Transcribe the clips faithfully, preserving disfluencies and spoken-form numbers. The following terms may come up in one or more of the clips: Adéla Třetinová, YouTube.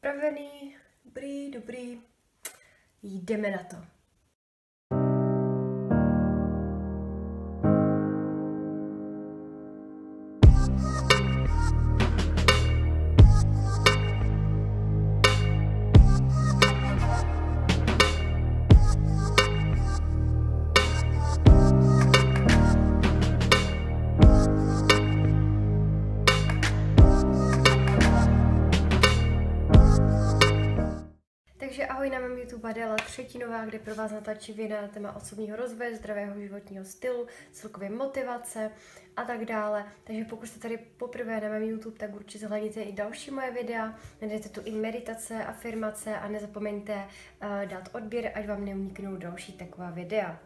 Spravený, dobrý, dobrý, jdeme na to. Ahoj, na mém YouTube Adéla Třetinová, kde pro vás natáčím na téma osobního rozvoje, zdravého životního stylu, celkově motivace a tak dále. Takže pokud jste tady poprvé na mém YouTube, tak určitě zhlédněte i další moje videa, najdete tu i meditace, afirmace a nezapomeňte uh, dát odběr, ať vám neuniknou další taková videa.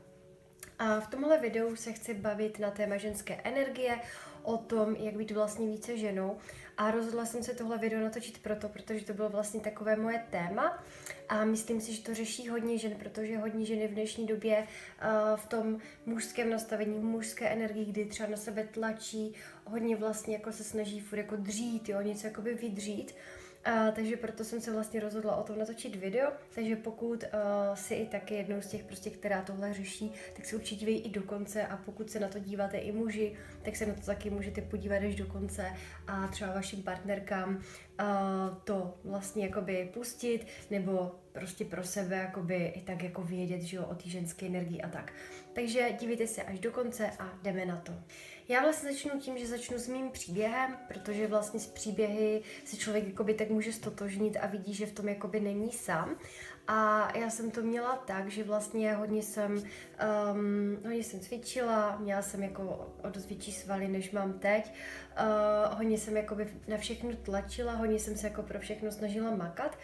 A v tomhle videu se chci bavit na téma ženské energie, o tom, jak být vlastně více ženou. A rozhodla jsem se tohle video natočit proto, protože to bylo vlastně takové moje téma a myslím si, že to řeší hodně žen, protože hodně ženy v dnešní době uh, v tom mužském nastavení, v mužské energii, kdy třeba na sebe tlačí, hodně vlastně jako se snaží furt jako dřít, jo, něco jakoby vydřít. Uh, takže proto jsem se vlastně rozhodla o tom natočit video, takže pokud uh, si i taky jednou z těch, prostě, která tohle řeší, tak se určitě dívej i do konce a pokud se na to díváte i muži, tak se na to taky můžete podívat až do konce a třeba vašim partnerkám uh, to vlastně jakoby pustit nebo prostě pro sebe jakoby i tak jako vědět, že jo, o té ženské energii a tak. Takže dívejte se až do konce a jdeme na to. Já vlastně začnu tím, že začnu s mým příběhem, protože vlastně s příběhy se člověk jakoby tak může stotožnit a vidí, že v tom jakoby není sám. A já jsem to měla tak, že vlastně hodně jsem, um, hodně jsem cvičila, měla jsem jako o dost větší svaly, než mám teď. Uh, hodně jsem jakoby na všechno tlačila, hodně jsem se jako pro všechno snažila makat.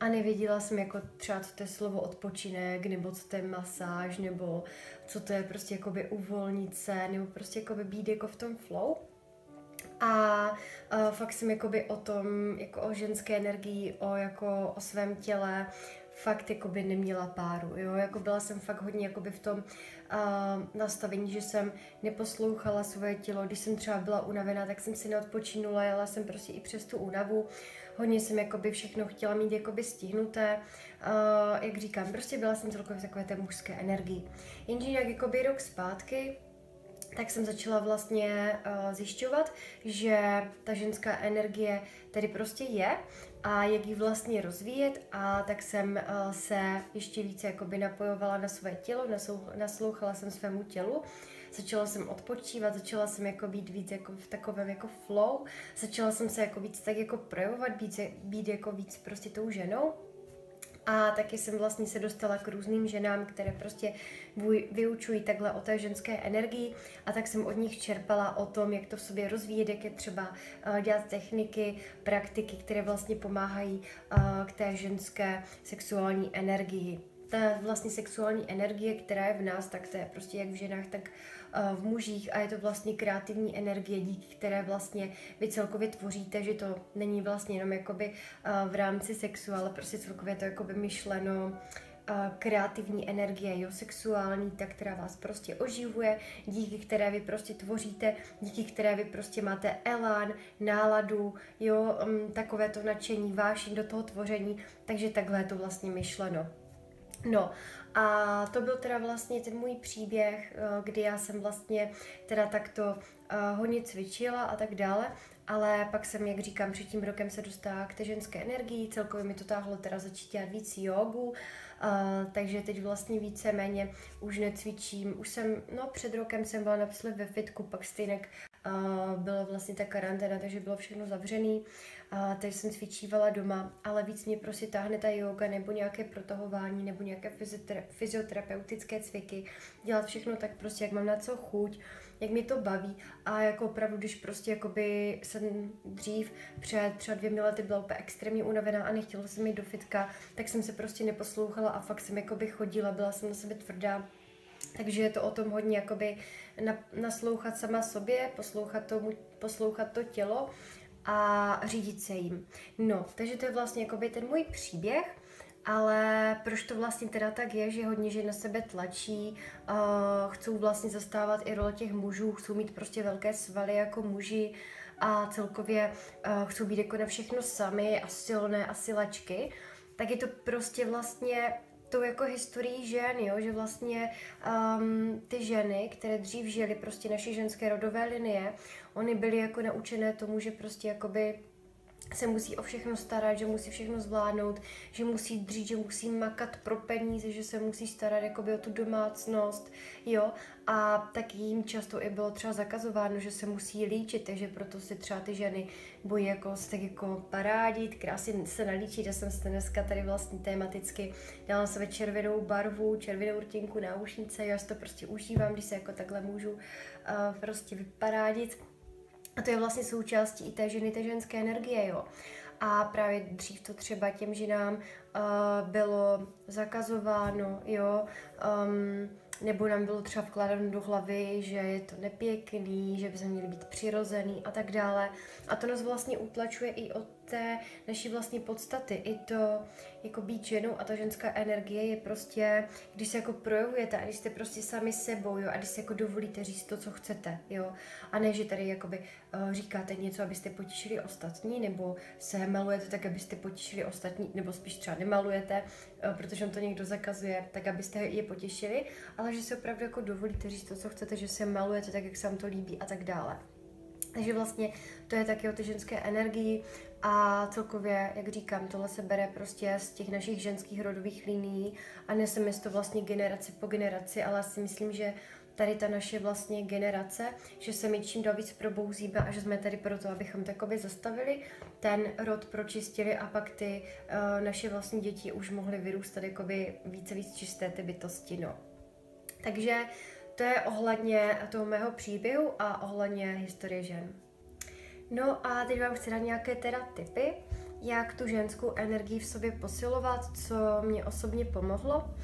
A nevěděla jsem jako třeba, co to je slovo odpočinek, nebo co to je masáž, nebo co to je prostě jakoby uvolnit se, nebo prostě jakoby být jako v tom flow. A uh, fakt jsem jakoby o tom, jako o ženské energii, o, jako, o svém těle, fakt jakoby neměla páru, jo, jako byla jsem fakt hodně jakoby v tom uh, nastavení, že jsem neposlouchala svoje tělo, když jsem třeba byla unavená, tak jsem si neodpočinula, jela jsem prostě i přes tu únavu, hodně jsem jakoby všechno chtěla mít jakoby stihnuté, uh, jak říkám, prostě byla jsem celkově v takové té mužské energii. Jenže jak jakoby rok zpátky, tak jsem začala vlastně uh, zjišťovat, že ta ženská energie tady prostě je a jak ji vlastně rozvíjet, a tak jsem uh, se ještě více jakoby napojovala na své tělo, naslouchala jsem svému tělu, začala jsem odpočívat, začala jsem jako být víc jako v takovém jako flow, začala jsem se jako víc tak jako projevovat, být, být jako víc prostě tou ženou. A taky jsem vlastně se dostala k různým ženám, které prostě vyučují takhle o té ženské energii, a tak jsem od nich čerpala o tom, jak to v sobě rozvíjet, jak je třeba dělat techniky, praktiky, které vlastně pomáhají k té ženské sexuální energii. Ta vlastně sexuální energie, která je v nás, tak to je prostě jak v ženách, tak v mužích, a je to vlastně kreativní energie, díky které vlastně vy celkově tvoříte, že to není vlastně jenom jakoby v rámci sexu, ale prostě celkově je to jakoby myšleno kreativní energie, jo, sexuální, ta, která vás prostě oživuje, díky které vy prostě tvoříte, díky které vy prostě máte elán, náladu, jo, takové to nadšení, vášeň do toho tvoření, takže takhle je to vlastně myšleno. No a to byl teda vlastně ten můj příběh, kdy já jsem vlastně teda takto hodně cvičila a tak dále, ale pak jsem, jak říkám, před tím rokem se dostala k té ženské energii, celkově mi to táhlo teda začít dělat víc jógu, takže teď vlastně víceméně už necvičím, už jsem, no před rokem jsem byla například ve fitku, pak stejně byla vlastně ta karanténa, takže bylo všechno zavřený, teď jsem cvičívala doma, ale víc mě prostě táhne ta jóga nebo nějaké protahování nebo nějaké fyzioterapeutické cviky, dělat všechno tak prostě, jak mám na co chuť, jak mě to baví. A jako opravdu, když prostě jakoby jsem dřív před třeba dvěmi lety byla úplně extrémně unavená a nechtěla jsem jít do fitka, tak jsem se prostě neposlouchala a fakt jsem jakoby chodila, byla jsem na sebe tvrdá. Takže je to o tom hodně jakoby naslouchat sama sobě, poslouchat, tomu, poslouchat to tělo a řídit se jim. No, takže to je vlastně jakoby ten můj příběh. Ale proč to vlastně teda tak je, že hodně žen na sebe tlačí, uh, chcou vlastně zastávat i role těch mužů, chcou mít prostě velké svaly jako muži, a celkově uh, chcou být jako na všechno sami a silné a silačky, tak je to prostě vlastně tou jako historií žen, jo? Že vlastně um, ty ženy, které dřív žily prostě naše ženské rodové linie, oni byly jako naučené tomu, že prostě jakoby se musí o všechno starat, že musí všechno zvládnout, že musí dřít, že musí makat pro peníze, že se musí starat jakoby o tu domácnost, jo. A tak jim často i bylo třeba zakazováno, že se musí líčit, takže proto si třeba ty ženy bojí jako se tak jako parádit, krásně se nalíčit. Já jsem se dneska tady vlastně tematicky dala sebe červenou barvu, červenou rtinku, náušnice, já si to prostě užívám, když se jako takhle můžu uh, prostě vyparádit. A to je vlastně součástí i té ženy, té ženské energie, jo. A právě dřív to třeba těm ženám uh, bylo zakazováno, jo, um, nebo nám bylo třeba vkládáno do hlavy, že je to nepěkný, že by se měli být přirozený a tak dále. A to nás vlastně utlačuje i od té naší vlastní podstaty. I to jako být ženou a ta ženská energie je prostě, když se jako projevujete a když jste prostě sami sebou, jo, a když se jako dovolíte říct to, co chcete, jo. A ne, že tady jakoby uh, říkáte něco, abyste potěšili ostatní, nebo se malujete tak, abyste potěšili ostatní, nebo spíš třeba nemalujete, uh, protože on to někdo zakazuje, tak abyste je potěšili, ale že se opravdu jako dovolíte říct to, co chcete, že se malujete tak, jak se vám to líbí a tak dále. Takže vlastně to je taky o té ženské energii a celkově, jak říkám, tohle se bere prostě z těch našich ženských rodových linií a neseme to vlastně generaci po generaci, ale si myslím, že tady ta naše vlastně generace, že se my čím dál víc probouzíme a že jsme tady proto, abychom takově zastavili ten rod, pročistili a pak ty uh, naše vlastní děti už mohly vyrůstat jakoby více víc čisté ty bytosti, no. Takže to je ohledně toho mého příběhu a ohledně historie žen. No a teď vám chci dát nějaké teda tipy, jak tu ženskou energii v sobě posilovat, co mě osobně pomohlo.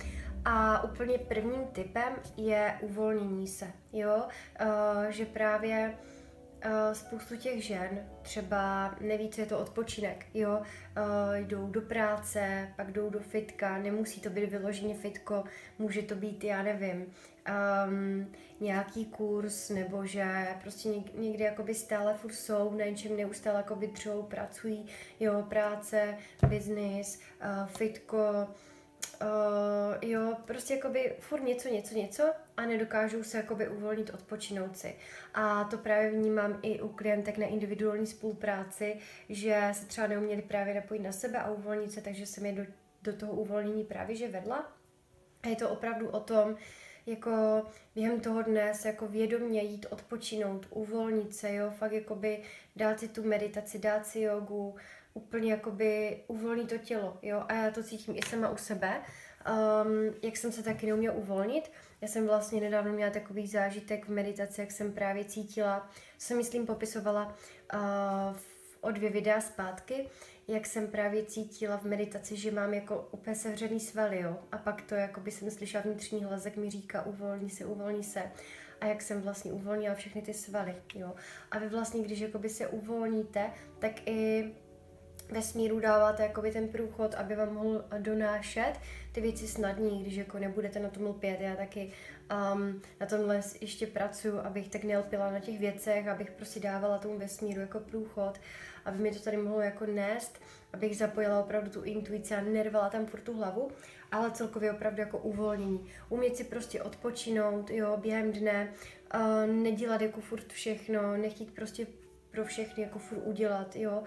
A úplně prvním tipem je uvolnění se, jo, uh, že právě Uh, spoustu těch žen třeba neví, co je to odpočinek, jo, uh, jdou do práce, pak jdou do fitka, nemusí to být vyloženě fitko, může to být, já nevím, um, nějaký kurz, nebo že prostě něk někdy jakoby stále furt jsou, na něčem neustále jakoby dřou, pracují, jo, práce, biznis, uh, fitko, Uh, jo, prostě jakoby furt něco, něco, něco a nedokážou se jakoby uvolnit, odpočinout si. A to právě vnímám i u klientek na individuální spolupráci, že se třeba neuměli právě napojit na sebe a uvolnit se, takže jsem je do, do toho uvolnění právě že vedla. A je to opravdu o tom, jako během toho dne se jako vědomě jít odpočinout, uvolnit se, jo, fakt jakoby dát si tu meditaci, dát si jogu, úplně jakoby uvolní to tělo, jo, a já to cítím i sama u sebe, um, jak jsem se taky neuměla uvolnit, já jsem vlastně nedávno měla takový zážitek v meditaci, jak jsem právě cítila, co jsem myslím popisovala uh, o dvě videa zpátky, jak jsem právě cítila v meditaci, že mám jako úplně sevřený svaly, jo, a pak to jakoby jsem slyšela vnitřní hlas, jak mi říká uvolni se, uvolni se, a jak jsem vlastně uvolnila všechny ty svaly, jo, a vy vlastně, když jakoby se uvolníte, tak i vesmíru dáváte jakoby ten průchod, aby vám mohl donášet ty věci snadní, když jako nebudete na tom lpět. Já taky um, na tomhle ještě pracuju, abych tak nelpila na těch věcech, abych prostě dávala tomu vesmíru jako průchod, aby mi to tady mohlo jako nést, abych zapojila opravdu tu intuici a nervala tam furt tu hlavu, ale celkově opravdu jako uvolnění. Umět si prostě odpočinout, jo, během dne, uh, nedělat jako furt všechno, nechtít prostě pro všechny jako furt udělat, jo.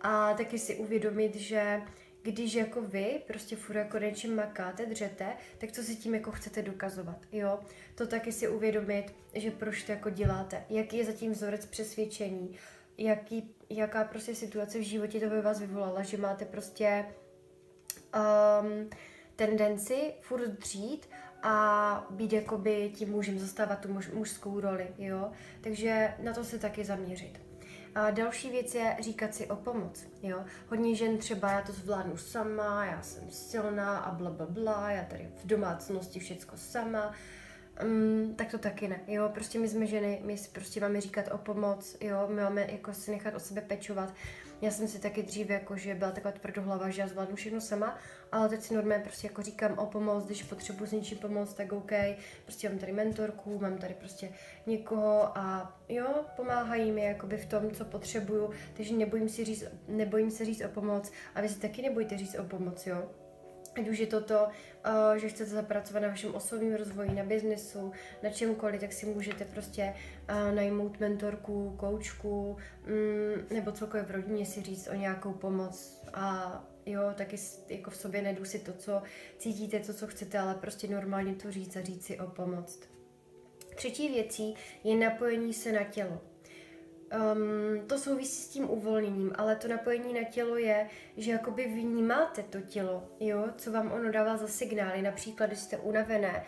A taky si uvědomit, že když jako vy prostě furt jako něčím makáte, dřete, tak co si tím jako chcete dokazovat, jo? To taky si uvědomit, že proč to jako děláte, jaký je zatím vzorec přesvědčení, jaký, jaká prostě situace v životě to by vás vyvolala, že máte prostě um, tendenci furt dřít a být jakoby tím mužem, zastávat tu muž, mužskou roli, jo? Takže na to se taky zaměřit. A další věc je říkat si o pomoc, jo. Hodně žen třeba já to zvládnu sama, já jsem silná a blablabla, bla, bla, já tady v domácnosti všecko sama. Um, tak to taky ne, jo, prostě my jsme ženy, my prostě máme říkat o pomoc, jo, my máme jako si nechat o sebe pečovat. Já jsem si taky dřív jako, že byla taková tvrdohlava, že já zvládnu všechno sama, ale teď si normálně prostě jako říkám o pomoc, když potřebuji s něčím pomoct, tak OK, prostě mám tady mentorku, mám tady prostě někoho a jo, pomáhají mi jakoby v tom, co potřebuju, takže nebojím si říct, nebojím se říct o pomoc a vy si taky nebojte říct o pomoc, jo. Ať už je to to, že chcete zapracovat na vašem osobním rozvoji, na biznesu, na čemkoliv, tak si můžete prostě najmout mentorku, koučku, nebo celkově v rodině si říct o nějakou pomoc a jo, taky jako v sobě nedusit to, co cítíte, to, co chcete, ale prostě normálně to říct a říct si o pomoc. Třetí věcí je napojení se na tělo. Um, to souvisí s tím uvolněním, ale to napojení na tělo je, že jakoby vnímáte to tělo, jo, co vám ono dává za signály, například, když jste unavené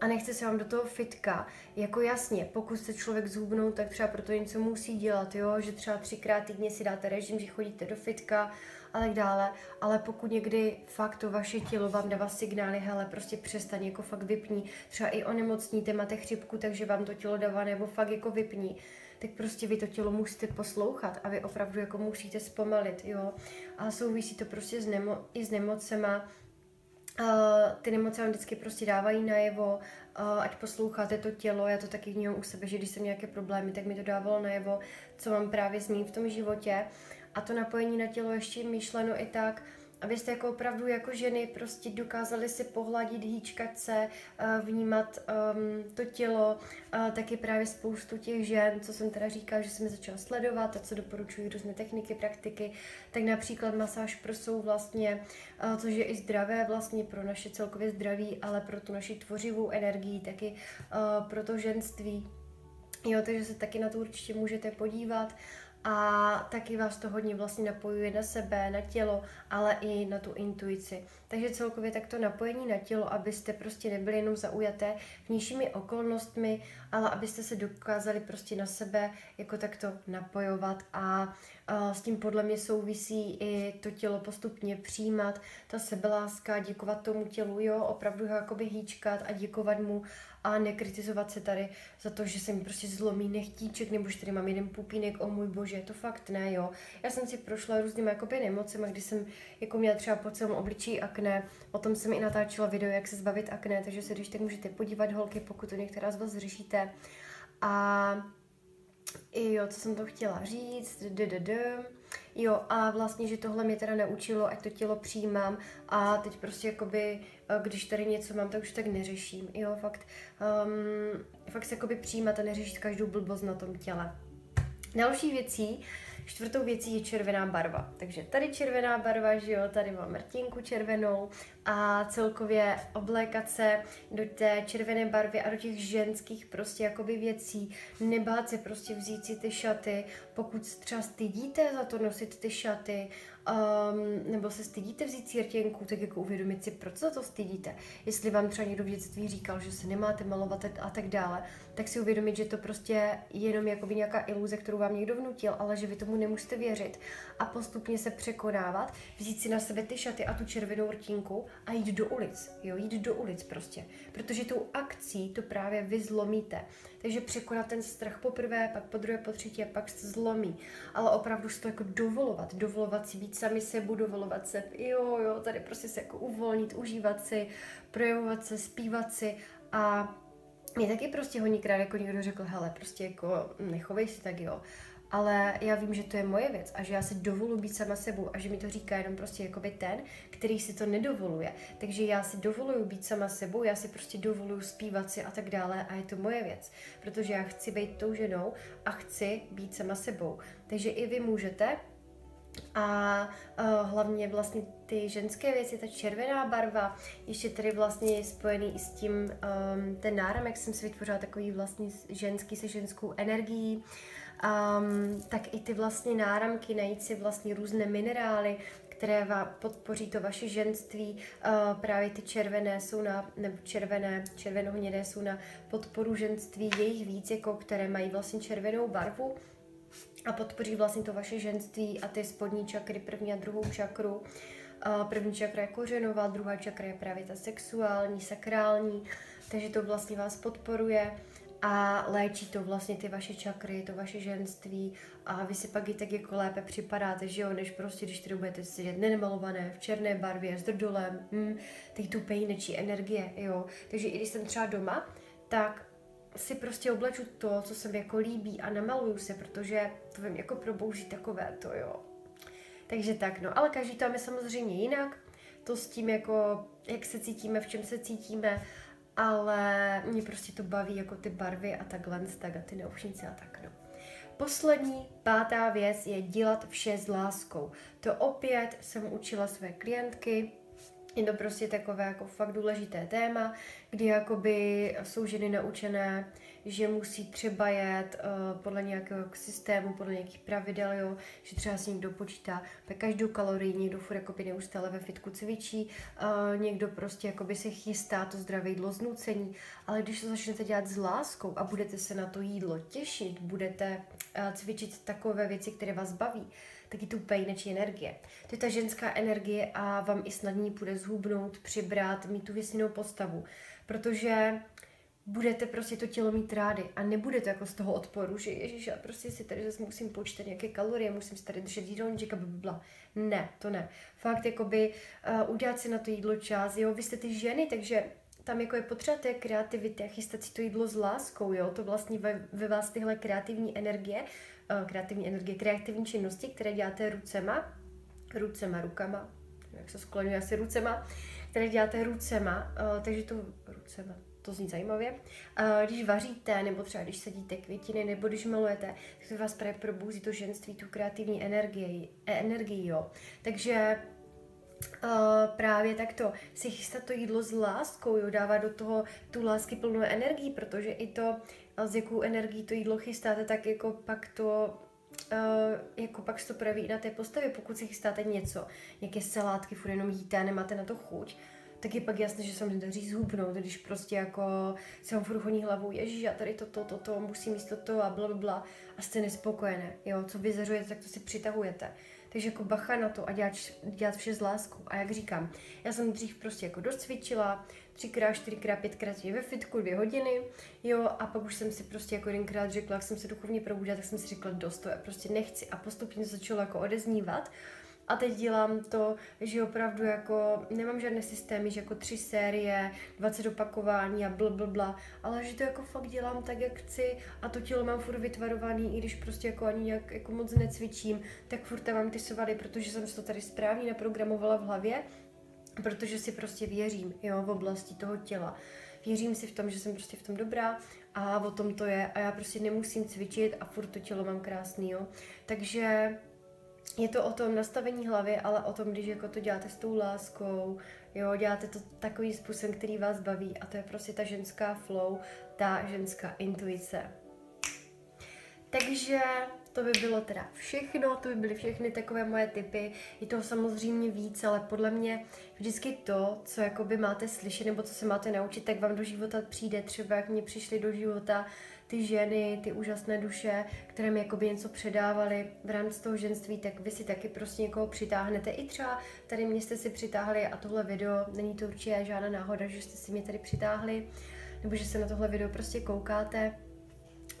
a nechce se vám do toho fitka, jako jasně, pokud se člověk zhubnou, tak třeba proto něco musí dělat, jo, že třeba třikrát týdně si dáte režim, že chodíte do fitka a tak dále, ale pokud někdy fakt to vaše tělo vám dává signály, hele, prostě přestaň, jako fakt vypni, třeba i onemocníte, máte chřipku, takže vám to tělo dává, nebo fakt jako vypni, tak prostě vy to tělo musíte poslouchat a vy opravdu jako musíte zpomalit, jo. A souvisí to prostě s nemo, i s nemocema. Uh, ty nemoce vám vždycky prostě dávají najevo, uh, ať posloucháte to tělo, já to taky vnímám u sebe, že když jsem nějaké problémy, tak mi to dávalo najevo, co mám právě změnit v tom životě. A to napojení na tělo ještě myšleno i tak, abyste jako opravdu jako ženy prostě dokázali si pohladit, hýčkat se, vnímat um, to tělo, uh, taky právě spoustu těch žen, co jsem teda říkala, že jsem začala sledovat a co doporučuji různé techniky, praktiky, tak například masáž prsou vlastně, uh, což je i zdravé vlastně pro naše celkově zdraví, ale pro tu naši tvořivou energii, taky uh, pro to ženství. Jo, takže se taky na to určitě můžete podívat. A taky vás to hodně vlastně napojuje na sebe, na tělo, ale i na tu intuici. Takže celkově takto napojení na tělo, abyste prostě nebyli jenom zaujaté vnějšími okolnostmi, ale abyste se dokázali prostě na sebe jako takto napojovat a s tím podle mě souvisí i to tělo postupně přijímat, ta sebeláska, děkovat tomu tělu, jo, opravdu ho jakoby hýčkat a děkovat mu a nekritizovat se tady za to, že se mi prostě zlomí nechtíček, nebo že tady mám jeden pupínek, o můj bože, to fakt ne, jo. Já jsem si prošla různými jakoby nemocemi, když jsem jako měla třeba po celém obličí akné, o tom jsem i natáčela video, jak se zbavit akné, takže se když tak můžete podívat, holky, pokud to některá z vás řešíte. A I jo, co jsem to chtěla říct, d -d -d. Jo, a vlastně, že tohle mě teda naučilo, ať to tělo přijímám a teď prostě jakoby, když tady něco mám, tak už tak neřeším, jo, fakt, um, fakt se jakoby přijímat a neřešit každou blbost na tom těle. Další věcí, čtvrtou věcí je červená barva, takže tady červená barva, že jo, tady mám Martinku červenou a celkově oblékat se do té červené barvy a do těch ženských prostě jakoby věcí, nebát se prostě vzít si ty šaty, pokud třeba stydíte za to nosit ty šaty, Um, nebo se stydíte vzít círtěnku, tak jako uvědomit si, proč za to stydíte. Jestli vám třeba někdo v dětství říkal, že se nemáte malovat a tak dále, tak si uvědomit, že to prostě jenom jakoby nějaká iluze, kterou vám někdo vnutil, ale že vy tomu nemůžete věřit a postupně se překonávat, vzít si na sebe ty šaty a tu červenou rtínku a jít do ulic, jo, jít do ulic prostě, protože tou akcí to právě vy zlomíte. Takže překonat ten strach poprvé, pak po druhé, po třetí, pak se zlomí, ale opravdu si to jako dovolovat, dovolovat si být sami sebou, dovolovat se, jo, jo, tady prostě se jako uvolnit, užívat si, projevovat se, zpívat si a mě taky prostě hodněkrát jako někdo řekl, hele, prostě jako nechovej si tak, jo, ale já vím, že to je moje věc a že já se dovolu být sama sebou a že mi to říká jenom prostě jakoby ten, který si to nedovoluje, takže já si dovoluju být sama sebou, já si prostě dovoluju zpívat si a tak dále a je to moje věc, protože já chci být tou ženou a chci být sama sebou, takže i vy můžete. A uh, hlavně vlastně ty ženské věci, ta červená barva, ještě tady vlastně je spojený i s tím, um, ten náramek jsem si vytvořila takový vlastně ženský se ženskou energií, um, tak i ty vlastně náramky, najít si vlastně různé minerály, které vám podpoří to vaše ženství, uh, právě ty červené jsou na, nebo červené, červenohnědé jsou na podporu ženství, jejich víc, jako které mají vlastně červenou barvu, a podpoří vlastně to vaše ženství a ty spodní čakry, první a druhou čakru. První čakra je kořenová, druhá čakra je právě ta sexuální, sakrální. takže to vlastně vás podporuje a léčí to vlastně ty vaše čakry, to vaše ženství a vy si pak i tak jako lépe připadáte, že jo, než prostě, když tady budete sedět nenamalované, v černé barvě, s drdolem, hm, teď tu pejnečí energie, jo. Takže i když jsem třeba doma, tak si prostě obleču to, co se mi jako líbí a namaluju se, protože to vím jako probouží takové to, jo. Takže tak, no, ale každý to máme samozřejmě jinak, to s tím jako, jak se cítíme, v čem se cítíme, ale mě prostě to baví, jako ty barvy a takhle, tak a ty naušnice a tak, no. Poslední, pátá věc je dělat vše s láskou. To opět jsem učila své klientky, je to prostě takové jako fakt důležité téma, kdy jakoby jsou ženy naučené, že musí třeba jet uh, podle nějakého systému, podle nějakých pravidel, jo, že třeba si někdo počítá tak každou kalorii, někdo furt jakoby neustále ve fitku cvičí, uh, někdo prostě jakoby se chystá to zdravé jídlo z nucení, ale když to začnete dělat s láskou a budete se na to jídlo těšit, budete uh, cvičit takové věci, které vás baví, taky tu pejnečí energie. To je ta ženská energie a vám i snadní půjde zhubnout, přibrat, mít tu věsněnou postavu, protože budete prostě to tělo mít rády a nebude to jako z toho odporu, že ježiš, já prostě si tady zase musím počítat nějaké kalorie, musím si tady držet jídelníček, aby byla. Ne, to ne. Fakt, jakoby uh, udělat si na to jídlo čas, jo, vy jste ty ženy, takže tam jako je potřeba té kreativity a chystat si to jídlo s láskou, jo, to vlastně ve, ve vás tyhle kreativní energie, uh, kreativní energie, kreativní činnosti, které děláte rucema, rucema, rukama, jak se skloňuje asi rucema, které děláte rucema, uh, takže to rucema. To zní zajímavě. Když vaříte, nebo třeba když sadíte květiny, nebo když malujete, tak to vás právě probouzí to ženství, tu kreativní energii, energii jo. Takže právě takto si chystat to jídlo s láskou, jo, dává do toho tu lásky plnou energii, protože i to, s jakou energií to jídlo chystáte, tak jako pak to Uh, jako pak se to projeví i na té postavě, pokud si chystáte něco, nějaké salátky, furt jenom jíte a nemáte na to chuť, tak je pak jasné, že se vám nedaří zhubnout, když prostě jako se vám furt honí hlavou, ježiš, já tady toto, toto, to, musím jíst toto a blablabla a jste nespokojené, jo, co vyzařujete, tak to si přitahujete. Takže jako bacha na to a dělat, dělat vše s láskou. A jak říkám, já jsem dřív prostě jako docvičila, třikrát, čtyřikrát, pětkrát ve fitku, dvě hodiny, jo, a pak už jsem si prostě jako jedenkrát řekla, jak jsem se duchovně probudila, tak jsem si řekla dost, to já prostě nechci a postupně začalo jako odeznívat. A teď dělám to, že opravdu jako nemám žádné systémy, že jako tři série, dvacet opakování a blablabla, bla, bla, ale že to jako fakt dělám tak, jak chci a to tělo mám furt vytvarovaný, i když prostě jako ani nějak jako moc necvičím, tak furt tam mám ty svaly, protože jsem si to tady správně naprogramovala v hlavě, protože si prostě věřím, jo, v oblasti toho těla. Věřím si v tom, že jsem prostě v tom dobrá a o tom to je a já prostě nemusím cvičit a furt to tělo mám krásný, jo. Takže je to o tom nastavení hlavy, ale o tom, když jako to děláte s tou láskou, jo, děláte to takovým způsobem, který vás baví a to je prostě ta ženská flow, ta ženská intuice. Takže to by bylo teda všechno, to by byly všechny takové moje tipy, je toho samozřejmě víc, ale podle mě vždycky to, co jakoby máte slyšet nebo co se máte naučit, tak vám do života přijde, třeba jak mě přišly do života ty ženy, ty úžasné duše, které mi jakoby něco předávaly v rámci toho ženství, tak vy si taky prostě někoho přitáhnete. I třeba tady mě jste si přitáhli a tohle video, není to určitě žádná náhoda, že jste si mě tady přitáhli, nebo že se na tohle video prostě koukáte.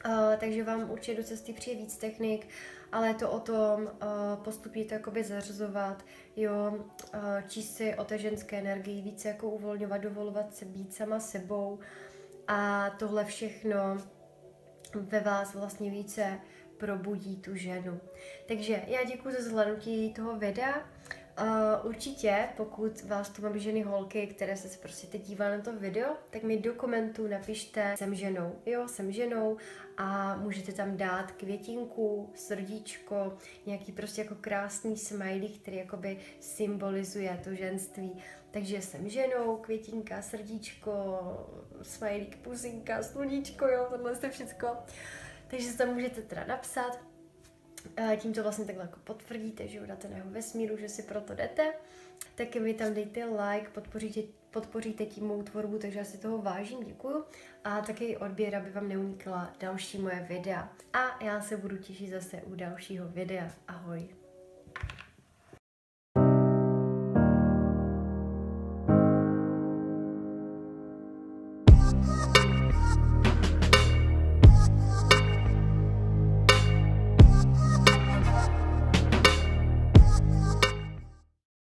Uh, takže vám určitě do cesty přijde víc technik, ale je to o tom uh, postupně to jakoby zařazovat, jo, uh, číst si o té ženské energii, více jako uvolňovat, dovolovat se, být sama sebou a tohle všechno ve vás vlastně více probudí tu ženu. Takže já děkuji za zhlédnutí toho videa. Uh, určitě, pokud vás tu mám ženy holky, které se prostě teď dívá na to video, tak mi do komentů napište jsem ženou, jo, jsem ženou a můžete tam dát květinku, srdíčko, nějaký prostě jako krásný smiley, který jakoby symbolizuje to ženství. Takže jsem ženou, květinka, srdíčko, smilík, pusinka, sluníčko, jo, tohle je všecko. Takže se tam můžete teda napsat. Tím to vlastně takhle jako potvrdíte, že ho dáte na jeho vesmíru, že si proto jdete. Taky mi tam dejte like, podpoříte, podpoříte tím mou tvorbu, takže já si toho vážím, děkuju. A taky odběr, aby vám neunikla další moje videa. A já se budu těšit zase u dalšího videa. Ahoj.